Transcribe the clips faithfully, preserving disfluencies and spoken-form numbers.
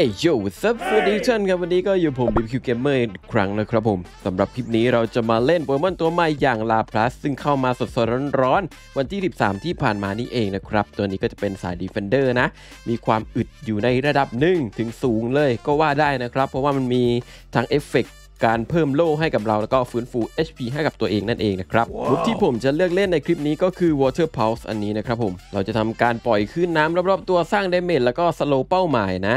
เอ้ยโย่ซับสวัสดีท่านครับวันนี้ก็อยู่ผม บี บี คิว Gamer อีกครั้งนะครับผมสำหรับคลิปนี้เราจะมาเล่นโปเกมอนตัวใหม่อย่างลาพลัสซึ่งเข้ามาสดๆร้อนๆวันที่สิบสามที่ผ่านมานี่เองนะครับตัวนี้ก็จะเป็นสายดีเฟนเดอร์นะมีความอึดอยู่ในระดับหนึ่งถึงสูงเลยก็ว่าได้นะครับเพราะว่ามันมีทั้งเอฟเฟกต์การเพิ่มโล่ให้กับเราแล้วก็ฟื้นฟู เอช พี ให้กับตัวเองนั่นเองนะครับรูปที่ผมจะเลือกเล่นในคลิปนี้ก็คือ Water Pulse อันนี้นะครับผมเราจะทำการปล่อยขึ้นน้ำรอบๆตัวสร้างดาเมจแล้วก็สโลว์เป้าหมายนะ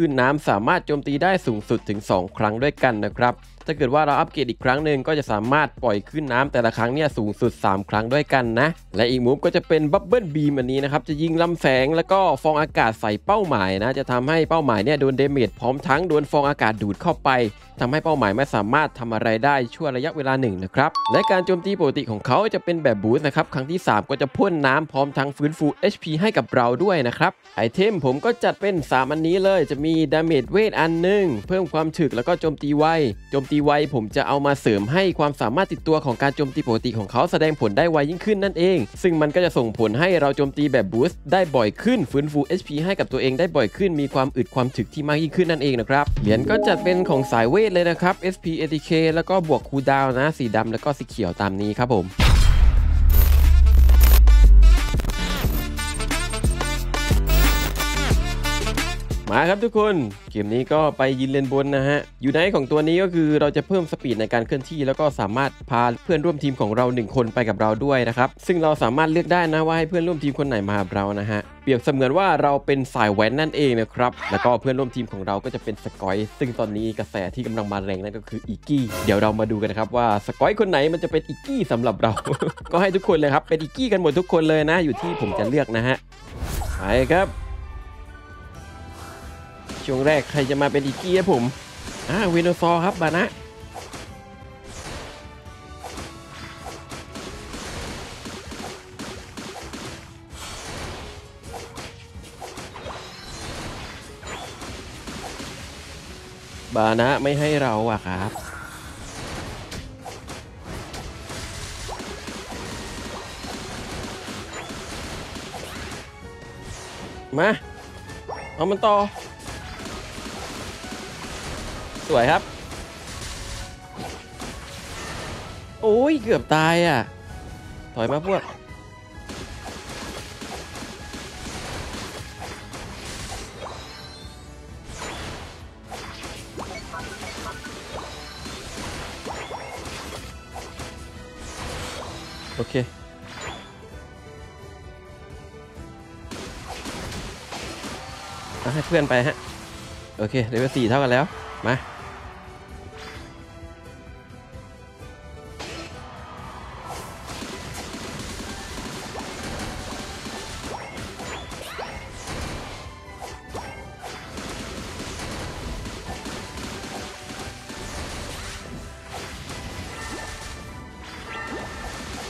ขึ้นน้ำสามารถโจมตีได้สูงสุดถึงสองครั้งด้วยกันนะครับถ้าเกิดว่าเราอัปเกรดอีกครั้งหนึ่งก็จะสามารถปล่อยขึ้นน้ำแต่ละครั้งเนี่ยสูงสุดสามครั้งด้วยกันนะและอีกมูฟก็จะเป็นบับเบิ้ลบีมอันนี้นะครับจะยิงลำแสงแล้วก็ฟองอากาศใส่เป้าหมายนะจะทำให้เป้าหมายเนี่ยโดนเดเมจพร้อมทั้งโดนฟองอากาศดูดเข้าไปทำให้เป้าหมายไม่สามารถทำอะไรได้ชั่วระยะเวลาหนึ่งนะครับและการโจมตีปกติของเขาจะเป็นแบบบูสต์นะครับครั้งที่สามก็จะพ่นน้ำพร้อมทั้งฟื้นฟู เอช พี ให้กับเราด้วยนะครับไอเทมผมก็จัดเป็นสามอันนี้เลยจะมีดาเมจเวทอันหนึ่งเพิ่มความฉึกแล้วก็โจมตีไวโจมตีไวผมจะเอามาเสริมให้ความสามารถติดตัวของการโจมตีปกติของเขาแสดงผลได้ไวยิ่งขึ้นนั่นเองซึ่งมันก็จะส่งผลให้เราโจมตีแบบบูสต์ได้บ่อยขึ้นฟื้นฟู เอช พี ให้กับตัวเองได้บ่อยขึ้นมีความอึดความฉึกที่มากยิ่งขึ้นนั่นเองนะครับเหรียญก็จัดเป็นของสายเวทเลยนะครับ เอส พี เอ ที เค แล้วก็บวกคูลดาวน์นะสีดำแล้วก็สีเขียวตามนี้ครับผมมาครับทุกคนเกมนี้ก็ไปยินเลนบนนะฮะยูไนท์ของตัวนี้ก็คือเราจะเพิ่มสปีดในการเคลื่อนที่แล้วก็สามารถพาเพื่อนร่วมทีมของเราหนึ่งคนไปกับเราด้วยนะครับซึ่งเราสามารถเลือกได้นะว่าให้เพื่อนร่วมทีมคนไหนมากับเรานะฮะเปรียบเสมือนว่าเราเป็นสายแว้นนั่นเองนะครับแล้วก็เพื่อนร่วมทีมของเราก็จะเป็นสกอยซึ่งตอนนี้กระแสที่กำลังมาแรงนั่นก็คืออีกี้เดี๋ยวเรามาดูกันนะครับว่าสกอยคนไหนมันจะเป็นอีกี้สำหรับเรา ก็ให้ทุกคนเลยครับเป็นอีกี้กันหมดทุกคนเลยนะอยู่ที่ผมจะเลือกนะฮะไปครับช่วงแรกใครจะมาเป็นอีกี้ครับผมอ่าเวโนซอร์ครับบานะบานะไม่ให้เราอ่ะครับมาเอามันต่อสวยครับโอ้ยเกือบตายอ่ะถอยมาพวกโอเคให้เพื่อนไปฮะโอเคเลเวลสี่เท่ากันแล้วมา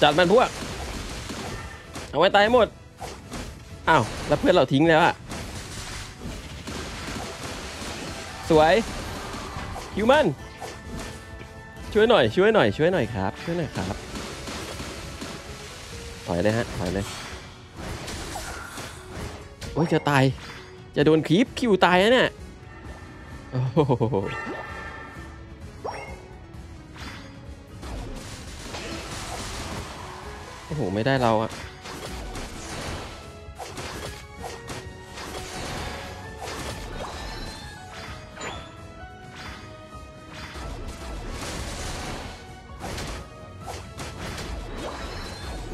จัดมันพวกเอาไว้ตายหมดอ้าวแล้วเพื่อนเราทิ้งแล้วอะสวยฮิวแมนช่วยหน่อยช่วยหน่อยช่วยหน่อยครับช่วยหน่อยครับถอยเลยฮะถอยเลยโอ้ยจะตายจะโดนคลิปคิวตายนะเนี่ยโอ้โหโอ้โหไม่ได้เราอะ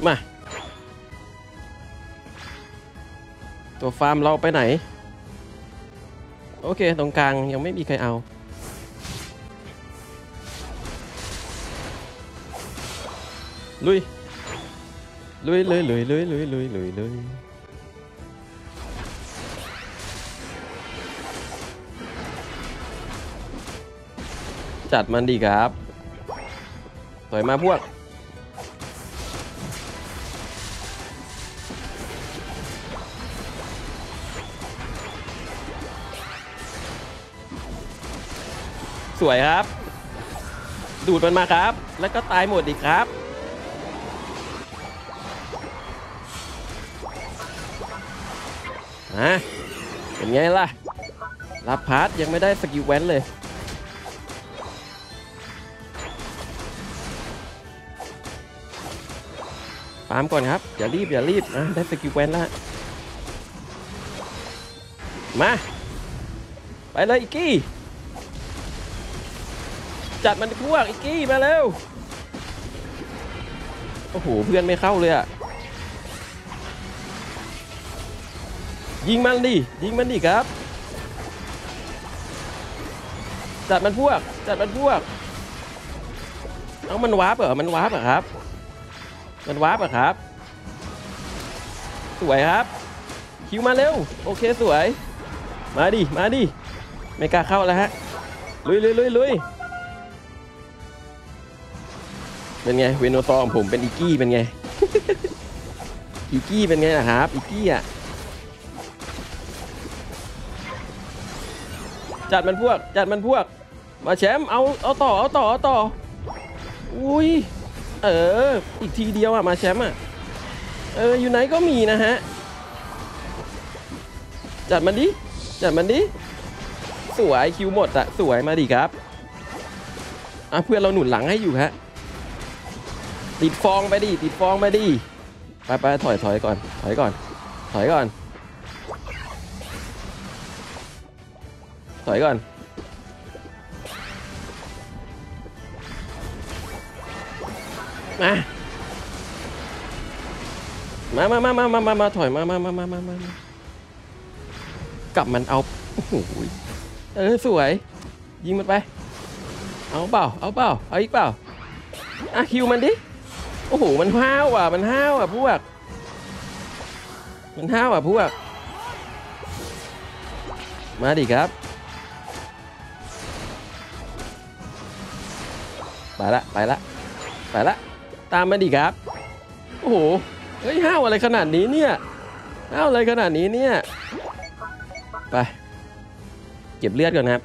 มาตัวฟาร์มเราไปไหนโอเคตรงกลางยังไม่มีใครเอาลุยลุยลุยลุยลุยลุยลุยลุยลุยจัดมันดีครับถอยมาพวกสวยครับดูดมันมาครับแล้วก็ตายหมดอีกครับนะเป็นไงล่ะ รับพาร์ทยังไม่ได้สกิลแว้นเลยตามก่อนครับอย่ารีบอย่ารีบนะได้สกิลแว้นแล้วมาไปเลยอิกกี้จัดมันพวกอิกกี้มาเร็วโอ้โหเพื่อนไม่เข้าเลยอะยิงมันดิยิงมันดิครับจัดมันพวกจัดมันพวกเอามันวาร์ปเหรอมันวาร์ปเหรอครับมันวาร์ปเหรอครับสวยครับคิวมาเร็วโอเคสวยมาดิมาดิไม่กล้าเข้าแล้วฮะลุยลุยลุยลุยเป็นไงเวโนซอมผมเป็นอิกกี้เป็นไง อิกกี้เป็นไงนะครับอิกกี้อ่ะจัดมันพวกจัดมันพวกมาแชมป์เอาเอาต่อเอาต่อเอาต่ออุ้ยเอออีกทีเดียวอ่ะมาแชมป์อ่ะเอออยู่ไหนก็มีนะฮะจัดมันดิจัดมันดิสวยคิวหมดอ่ะสวยมาดิครับอ่ะเพื่อนเราหนุนหลังให้อยู่ฮะติดฟองไปดิติดฟองไปดิไปไปถอยถอยก่อนถอยก่อนถอยก่อนถอยก่อนมามามามามามามาถอยมามามามามามากลับมันเอาโอ้โหเออสวยยิงมันไปเอาเปล่าเอาเปล่าเอาอีกเปล่าอ่ะคิวมันดิโอ้โหมันห้าวอ่ะมันห้าวอ่ะพวกมันห้าวอ่ะพวกมาดิครับไปละไปละไปละตามมาดิครับโอ้โหเฮ้ยห้าวอะไรขนาดนี้เนี่ยห้าวอะไรขนาดนี้เนี่ยไปเก็บเลือดก่อนครับ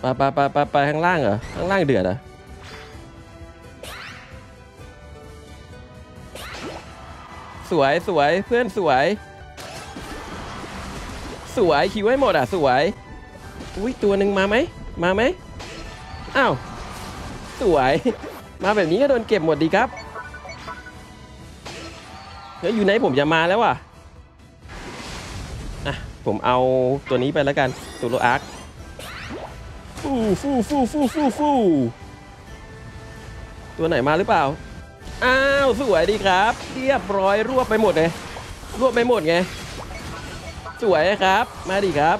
ไปไปไปไปไปข้างล่างเหรอข้างล่างเดือดเหรอสวยสวยเพื่อนสวยสวยคิวให้หมดอ่ะสวยอุ้ยตัวหนึ่งมาไหมมาไหมอ้าวสวยมาแบบนี้ก็โดนเก็บหมดดีครับเฮ้ยอยู่ไหนผมจะมาแล้วอ่ะอ่ะผมเอาตัวนี้ไปแล้วกันตัวโลอาร์คฟูฟูฟูฟูฟูฟูตัวไหนมาหรือเปล่าอ้าวสวยดีครับเรียบร้อยรวบไปหมดเลยรวบไปหมดไงสวยครับมาดีครับ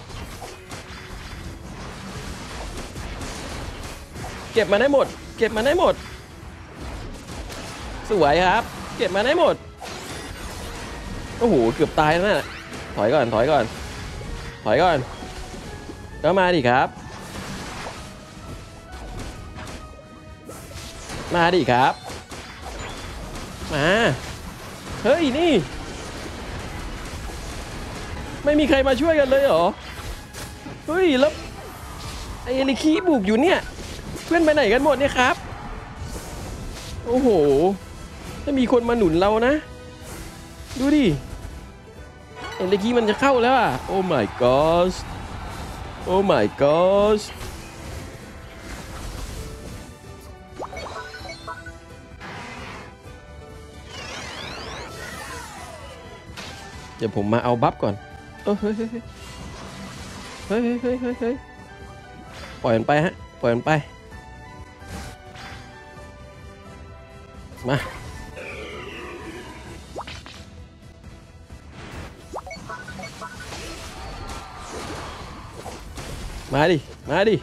เก็บมาได้หมดเก็บมาได้หมดสวยครับเก็บมาได้หมดโอ้โหเกือบตายแล้วน่ะถอยก่อนถอยก่อนถอยก่อนแล้วมาดีครับมาดิครับมาเฮ้ยนี่ไม่มีใครมาช่วยกันเลยเหรอเฮ้ยแล้วไอ้ลิคีบุกอยู่เนี่ยเพื่อนไปไหนกันหมดเนี่ยครับโอ้โหไม่มีคนมาหนุนเรานะดูดิไอ้ลิคีมันจะเข้าแล้วอ่ะโอ้ my god โอ้ my godเดี๋ยวผมมาเอาบัฟก่อนเฮ้ยเฮ้ยเฮ้ยเฮ้ยเฮ้ยเฮ้ยปล่อยมันไปฮะปล่อยมันไปมามาดิมาดิ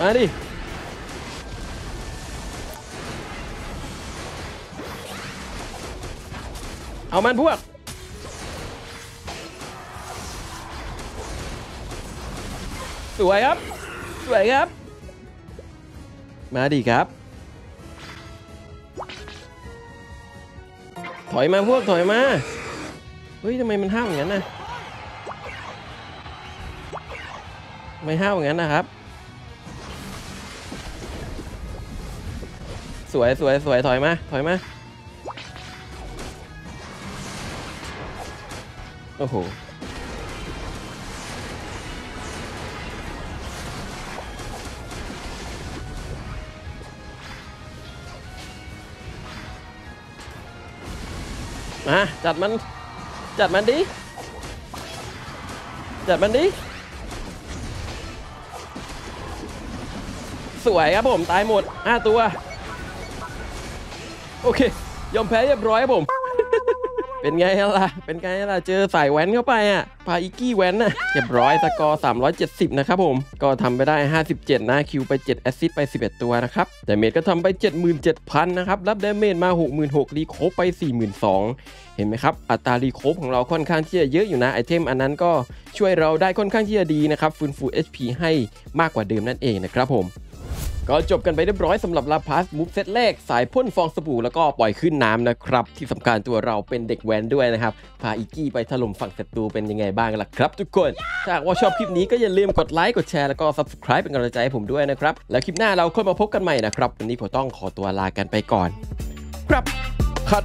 มาดิเอามันพวกสวยครับสวยครับมาดีครับถอยมาพวกถอยมา เฮ้ยทำไมมันห้าวอย่างนั้นนะไม่ห้าวอย่างนั้นนะครับสวยสวยสวยถอยมาถอยมาโอ้โหมาจัดมันจัดมันดิจัดมันดิสวยครับผมตายหมดห้าตัวโอเคยอมแพ้เรียบร้อยครับผม เป็นไงล่ะเป็นไงล่ะเจอสายแว้นเข้าไปอ่ะพาอิกี้แว้นน่ะเรียบร้อยสกอร์สามร้อยเจ็ดสิบนะครับผมก็ทำไปได้ห้าสิบเจ็ดนะคิวไปเจ็ดแอสซิสต์ไปสิบเอ็ดตัวนะครับแต่เมจก็ทำไป เจ็ดหมื่นเจ็ดพัน นะครับรับดาเมจมา หกหมื่นหกพัน รีโคฟไป สี่หมื่นสองพัน เห็นไหมครับอัตรารีโคฟของเราค่อนข้างที่จะเยอะอยู่นะไอเทมอันนั้นก็ช่วยเราได้ค่อนข้างที่จะดีนะครับฟื้นฟู เอช พี ให้มากกว่าเดิมนั่นเองนะครับผมก็จบกันไปเรียบร้อยสำหรับลาพาสมูฟเซตแรกสายพ่นฟองสบู่แล้วก็ปล่อยขึ้นน้ำนะครับที่สำคัญตัวเราเป็นเด็กแว้นด้วยนะครับพาอิกกี้ไปถล่มฝั่งศัตรูเป็นยังไงบ้างล่ะครับทุกคนถ้าว่าชอบคลิปนี้ก็อย่าลืมกดไลค์กดแชร์แล้วก็ ซับสไครบ์ เป็นกำลังใจให้ผมด้วยนะครับแล้วคลิปหน้าเราค่อยมาพบกันใหม่นะครับวันนี้ผมต้องขอตัวลากันไปก่อนครับคัด